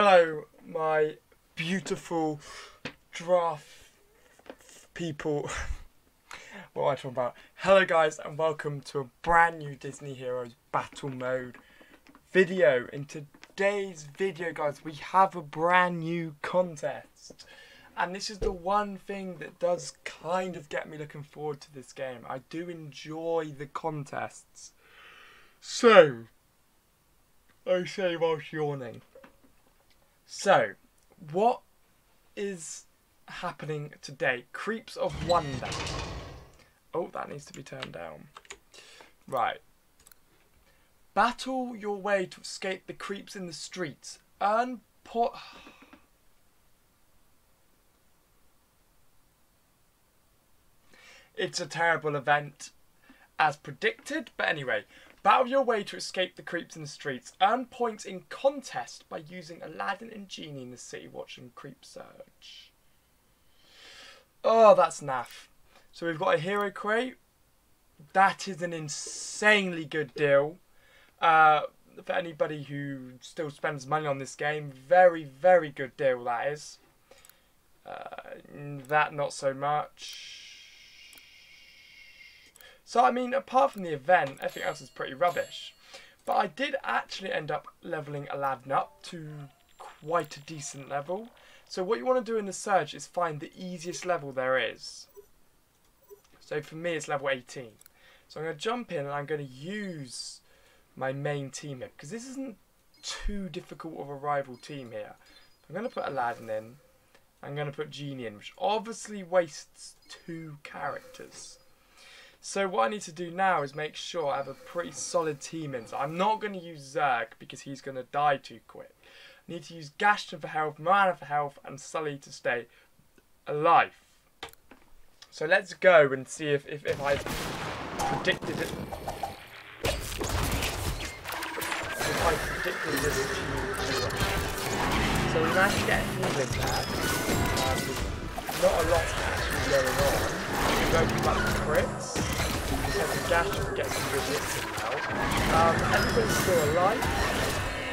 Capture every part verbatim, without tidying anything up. Hello, my beautiful giraffe people. What am I talking about? Hello guys, and welcome to a brand new Disney Heroes Battle Mode video. In today's video guys, we have a brand new contest. And this is the one thing that does kind of get me looking forward to this game. I do enjoy the contests. So, I say whilst yawning. So, what is happening today? Creeps of Wonder. Oh, that needs to be turned down. Right. Battle your way to escape the creeps in the streets. Earn po- It's a terrible event, as predicted, but anyway. Battle your way to escape the creeps in the streets. Earn points in contest by using Aladdin and Genie in the City Watch and Creep Surge. Oh, that's naff. So we've got a hero crate. That is an insanely good deal. Uh, for anybody who still spends money on this game, very, very good deal that is. Uh, that not so much. So, I mean, apart from the event, everything else is pretty rubbish. But I did actually end up levelling Aladdin up to quite a decent level. So what you want to do in the Surge is find the easiest level there is. So for me, it's level eighteen. So I'm going to jump in and I'm going to use my main team here, because this isn't too difficult of a rival team here. I'm going to put Aladdin in. I'm going to put Genie in, which obviously wastes two characters. So what I need to do now is make sure I have a pretty solid team in. So I'm not going to use Zerg because he's going to die too quick. I need to use Gaston for health, Morana for health, and Sully to stay alive. So let's go and see if, if, if I predicted it. If I predicted this too well. So we managed to get healing there. Um, not a lot actually going on. We don't give up the crits, because the Gash can get some good hits in now. Um, everybody's still alive.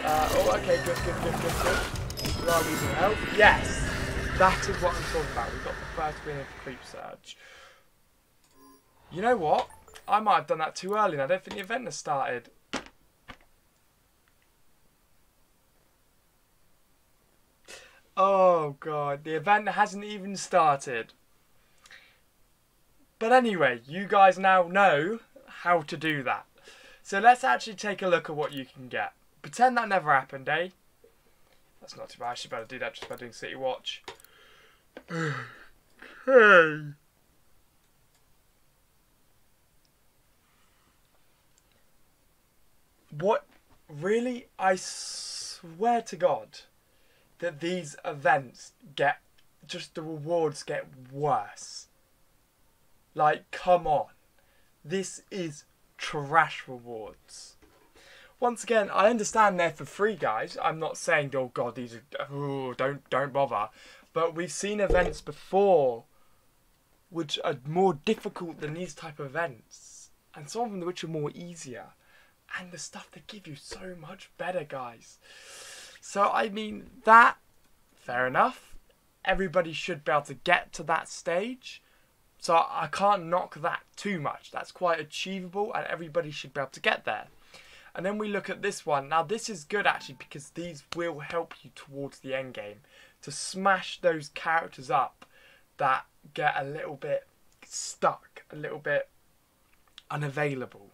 Uh, oh, okay, good, good, good, good, good. We are losing health. Yes! That is what I'm talking about. We got the first win of Creep Surge. You know what? I might have done that too early, and I don't think the event has started. Oh, God. The event hasn't even started. But anyway, you guys now know how to do that. So let's actually take a look at what you can get. Pretend that never happened, eh? That's not too bad. I should be able to do that just by doing City Watch. Okay. What? Really? I swear to God that these events get... Just the rewards get worse. Like, come on. This is trash rewards. Once again, I understand they're for free, guys. I'm not saying, oh God, these are, oh, don't, don't bother. But we've seen events before which are more difficult than these type of events. And some of them which are more easier. And the stuff they give you so much better, guys. So, I mean, that, fair enough. Everybody should be able to get to that stage. So I can't knock that too much. That's quite achievable and everybody should be able to get there. And then we look at this one. Now this is good actually because these will help you towards the end game. To smash those characters up that get a little bit stuck. A little bit unavailable.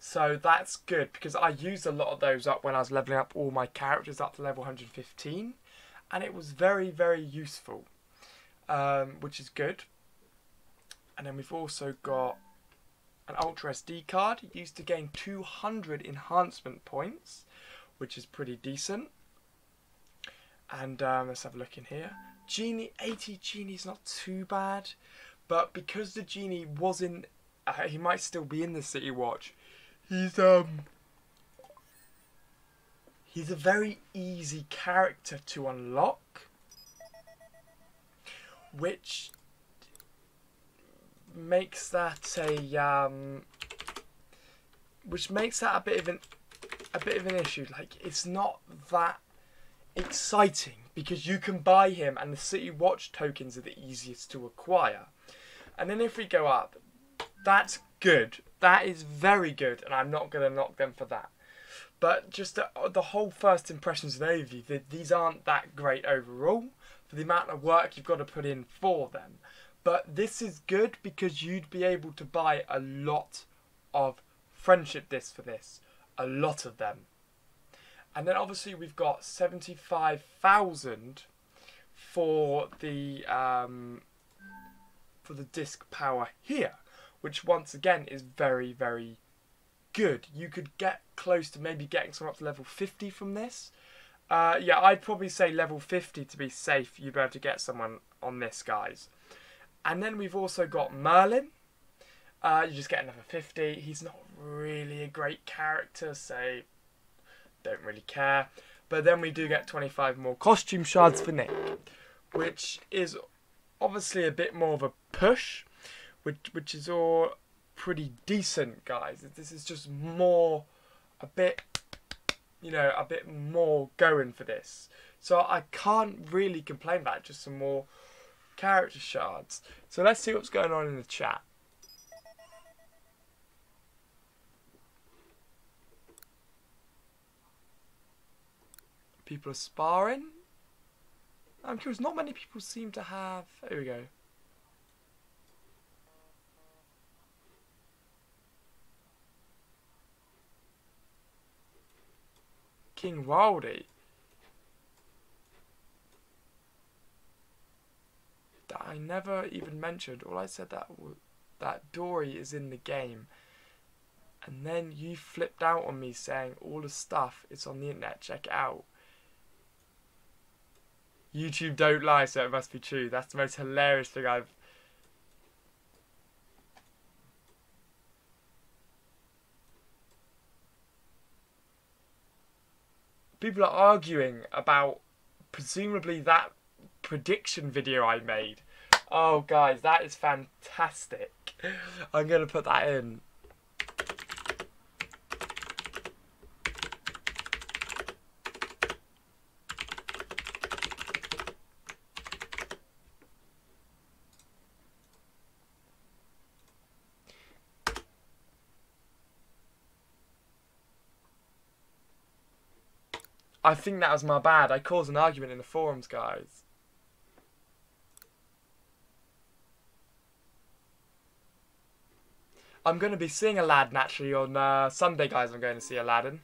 So that's good because I used a lot of those up when I was leveling up all my characters up to level one hundred fifteen. And it was very, very useful. Um, which is good. And then we've also got an Ultra S D card used to gain two hundred enhancement points, which is pretty decent. And um, let's have a look in here. Genie, eighty Genie's not too bad, but because the Genie was in, uh, he might still be in the City Watch. He's um, he's a very easy character to unlock, which makes that a um which makes that a bit of an a bit of an issue. Like, it's not that exciting because you can buy him, and the City Watch tokens are the easiest to acquire. And then if we go up, that's good. That is very good, and I'm not going to knock them for that. But just the, the whole first impressions and overview, the, these aren't that great overall for the amount of work you've got to put in for them. But this is good because you'd be able to buy a lot of friendship discs for this. A lot of them. And then obviously we've got seventy-five thousand for the um, for the disc power here, which once again is very, very good. You could get close to maybe getting someone up to level fifty from this. Uh, yeah, I'd probably say level fifty to be safe. You'd be able to get someone on this, guys. And then we've also got Merlin. Uh, you just get another fifty. He's not really a great character, so don't really care. But then we do get twenty-five more costume shards for Nick, which is obviously a bit more of a push, which which is all pretty decent, guys. This is just more, a bit, you know, a bit more going for this. So I can't really complain about it, just some more character shards. So let's see what's going on in the chat. People are sparring. I'm curious, not many people seem to have... Here we go. King Wildy. That I never even mentioned. All I said that that Dory is in the game. And then you flipped out on me saying all the stuff is on the internet. Check it out. YouTube don't lie, so it must be true. That's the most hilarious thing I've... People are arguing about presumably that prediction video I made. Oh, guys, that is fantastic. I'm going to put that in. I think that was my bad. I caused an argument in the forums, guys. I'm going to be seeing Aladdin, actually, on uh, Sunday, guys. I'm going to see Aladdin.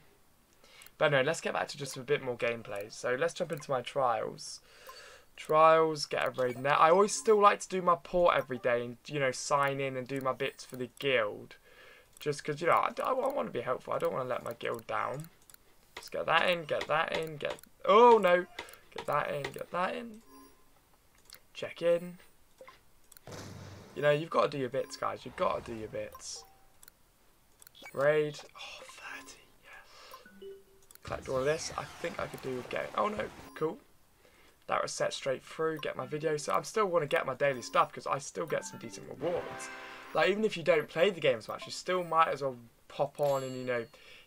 But no, let's get back to just a bit more gameplay. So let's jump into my trials. Trials, get a raid in there. I always still like to do my port every day and, you know, sign in and do my bits for the guild. Just because, you know, I, I, I want to be helpful. I don't want to let my guild down. Just get that in, get that in, get... Oh, no. Get that in, get that in. Check in. You know, you've got to do your bits, guys. You've got to do your bits. Raid. Oh, thirty. Yes. Collect all of this. I think I could do with getting... Oh, no. Cool. That was set straight through. Get my video. So I still want to get my daily stuff because I still get some decent rewards. Like, even if you don't play the game as much, you still might as well pop on and, you know...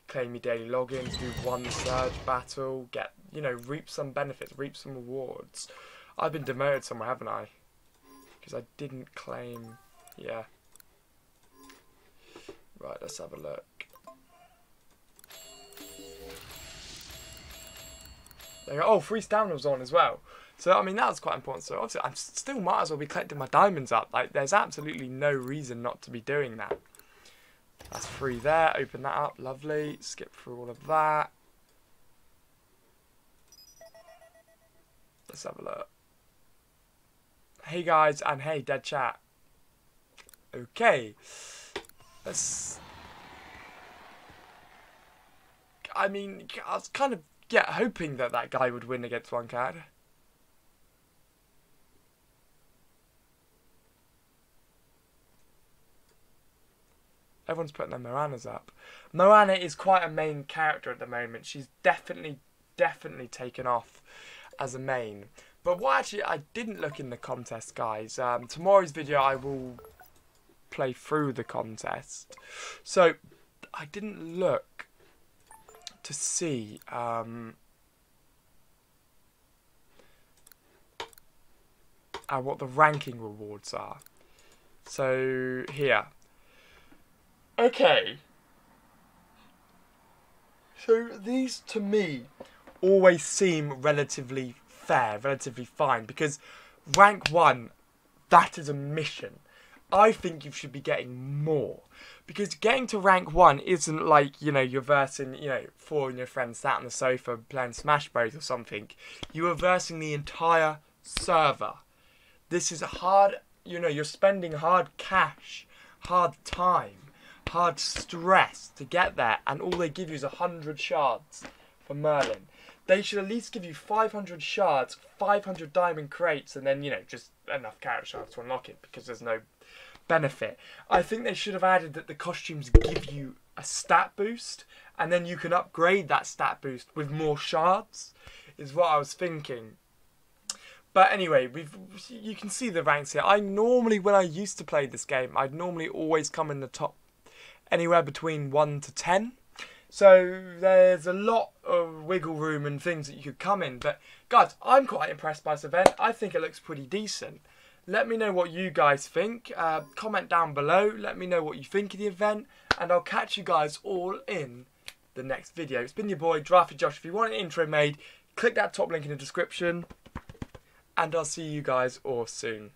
claim your daily logins, do one surge battle, get, you know, reap some benefits, reap some rewards. I've been demoted somewhere, haven't I? Because I didn't claim, yeah. Right, let's have a look. There you go. Oh, free stamina was on as well. So, I mean, that was quite important. So, obviously, I still might as well be collecting my diamonds up. Like, there's absolutely no reason not to be doing that. That's free there. Open that up. Lovely. Skip through all of that. Let's have a look. Hey, guys, and hey, dead chat. Okay. Let's... I mean, I was kind of, yeah, hoping that that guy would win against one character. Everyone's putting their Moranas up. Moana is quite a main character at the moment. She's definitely, definitely taken off as a main. But what actually I didn't look in the contest, guys. Um, tomorrow's video I will play through the contest. So I didn't look to see um, and what the ranking rewards are. So, here. Okay. So, these, to me, always seem relatively fair, relatively fine, because rank one, that is a mission. I think you should be getting more, because getting to rank one isn't like, you know, you're versing, you know, four and your friends sat on the sofa playing Smash Bros or something. You are versing the entire server. This is hard, you know, you're spending hard cash, hard time, hard stress to get there, and all they give you is one hundred shards for Merlin. They should at least give you five hundred shards, five hundred diamond crates, and then, you know, just enough carrot shards to unlock it, because there's no benefit. I think they should have added that the costumes give you a stat boost, and then you can upgrade that stat boost with more shards, is what I was thinking. But anyway, we've you can see the ranks here. I normally, when I used to play this game, I'd normally always come in the top anywhere between one to ten. So there's a lot of wiggle room and things that you could come in. But guys, I'm quite impressed by this event. I think it looks pretty decent. Let me know what you guys think. Uh, comment down below. Let me know what you think of the event. And I'll catch you guys all in the next video. It's been your boy, GiraffeyJosh. If you want an intro made, click that top link in the description. And I'll see you guys all soon.